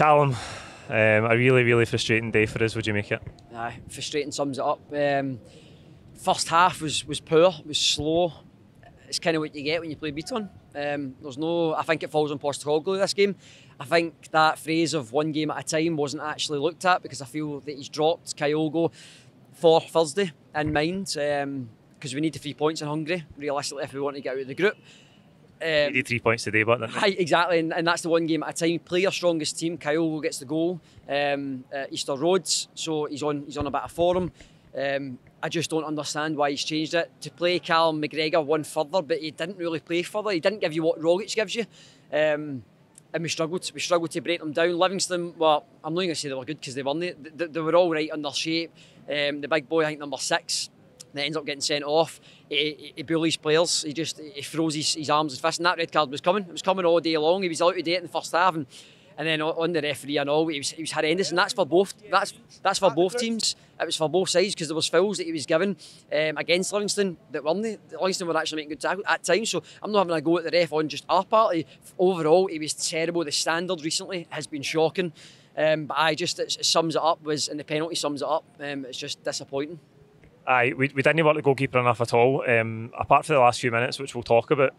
Callum, a really, really frustrating day for us. Would you make it? Aye, frustrating sums it up. First half was poor, it was slow. It's kind of what you get when you play Beaton. There's no, I think it falls on Postecoglou this game. I think that phrase of one game at a time wasn't actually looked at, because I feel that he's dropped Kyogo for Thursday in mind, because we need the 3 points in Hungary, realistically, if we want to get out of the group. You need 3 points today, but then. Right, exactly, and that's the one game at a time. Play your strongest team. Kyogo gets the goal at Easter Road, so he's on a bit of form. I just don't understand why he's changed it. To play Callum McGregor one further, but he didn't really play further. He didn't give you what Rogic gives you. And we struggled to break them down. Livingston, well, I'm not going to say they were good because they weren't. They were all right in their shape. The big boy, I think number 6, that ends up getting sent off. He bullies players. He throws his arms and fists. And that red card was coming. It was coming all day long. He was allowed to do it in the first half. And then on the referee and all, he was horrendous, and that's for both. That's for both teams. It was for both sides, because there was fouls that he was given against Livingston that weren't. Livingston were actually making good tackle at times, so I'm not having a go at the ref on just our party. Overall, he was terrible. The standard recently has been shocking, but it sums it up. And the penalty sums it up. It's just disappointing. Aye, we didn't work the goalkeeper enough at all. Apart from the last few minutes, which we'll talk about.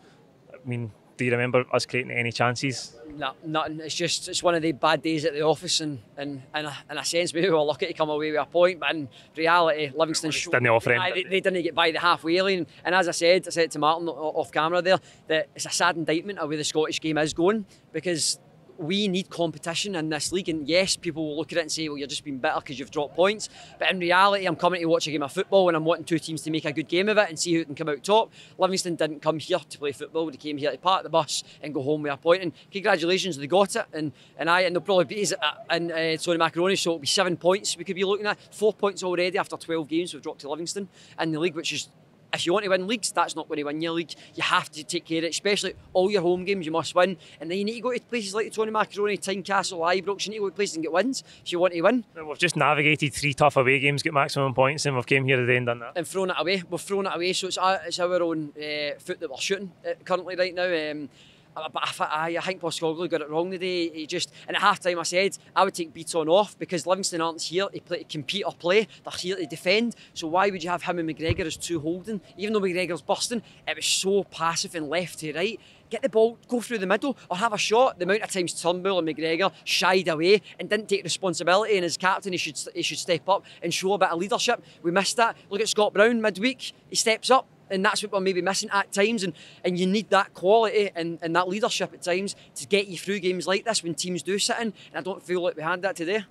I mean, do you remember us creating any chances? No, nothing. It's one of the bad days at the office, and in a sense maybe we were lucky to come away with a point, but in reality Livingston didn't offer anything. They didn't get by the halfway line, and as I said to Martin off camera there, that it's a sad indictment of where the Scottish game is going, because we need competition in this league. And yes, people will look at it and say, well, you're just being bitter because you've dropped points, but in reality I'm coming to watch a game of football and I'm wanting two teams to make a good game of it and see who can come out top. Livingston didn't come here to play football, they came here to park the bus and go home with a point, and congratulations, they got it. And they'll probably beat us in Tony Macaroni, so it'll be 7 points we could be looking at. 4 points already after 12 games we've dropped to Livingston in the league, which is, if you want to win leagues, that's not going to win your league. You have to take care of it, especially all your home games you must win. And then you need to go to places like the Tony Macaroni, Tynecastle, Ibrox. You need to go to places and get wins if you want to win. We've just navigated 3 tough away games, get maximum points, and we've came here today and done that. And thrown it away. We've thrown it away, so it's our own foot that we're shooting at currently right now. But I think Postecoglou got it wrong today. And at half time I said I would take Beaton off, because Livingston aren't here to compete or play, they're here to defend. So why would you have him and McGregor as two holding? Even though McGregor's busting, it was so passive and left to right. Get the ball, go through the middle, or have a shot. The amount of times Turnbull and McGregor shied away and didn't take responsibility, and as captain he should step up and show a bit of leadership. We missed that. Look at Scott Brown midweek, he steps up. And that's what we're maybe missing at times, and you need that quality and that leadership at times to get you through games like this when teams do sit in, and I don't feel like we had that today.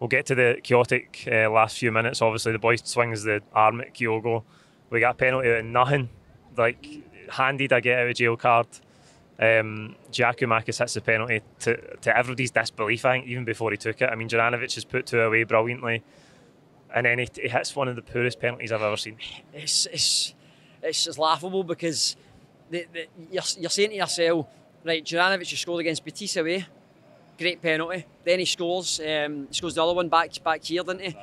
We'll get to the chaotic last few minutes. Obviously the boy swings the arm at Kyogo, we got a penalty and nothing, like handed a get out of jail card. Giakoumakis hits the penalty to everybody's disbelief, I think, even before he took it. I mean, Juranovic has put 2 away brilliantly, and then he hits one of the poorest penalties I've ever seen. It's just laughable, because you're saying to yourself, right, Juranovic has scored against Betis away, great penalty. Then he scores, the other one back here, didn't he?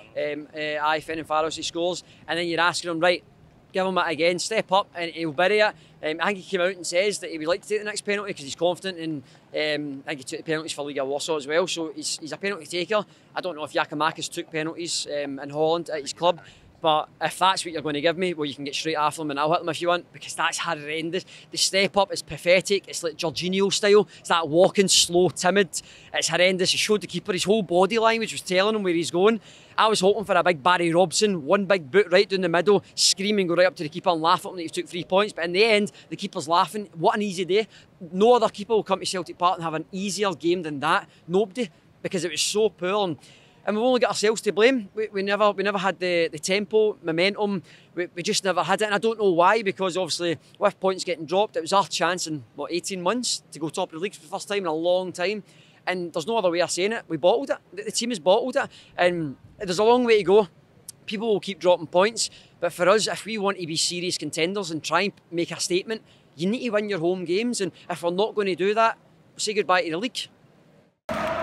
Fennin Faros, he scores. And then you're asking him, right, give him it again, step up, and he'll bury it. I think he came out and says that he would like to take the next penalty because he's confident, and I think he took the penalties for Liga Warsaw as well, so he's a penalty taker. I don't know if Giakoumakis took penalties in Holland at his club, but if that's what you're going to give me, well, you can get straight after them and I'll hit them if you want, because that's horrendous. The step up is pathetic. It's like Jorginho style. It's that walking, slow, timid. It's horrendous. He showed the keeper. His whole body language was telling him where he's going. I was hoping for a big Barry Robson, one big boot right down the middle, scream and go right up to the keeper and laugh at him that he took 3 points. But in the end, the keeper's laughing. What an easy day. No other keeper will come to Celtic Park and have an easier game than that. Nobody, because it was so poor. And we've only got ourselves to blame. We never had the tempo, momentum. We just never had it. And I don't know why, because obviously with points getting dropped, it was our chance in, what, 18 months to go top of the league for the first time in a long time. And there's no other way of saying it. We bottled it. The team has bottled it. And there's a long way to go. People will keep dropping points. But for us, if we want to be serious contenders and try and make a statement, you need to win your home games. And if we're not going to do that, say goodbye to the league.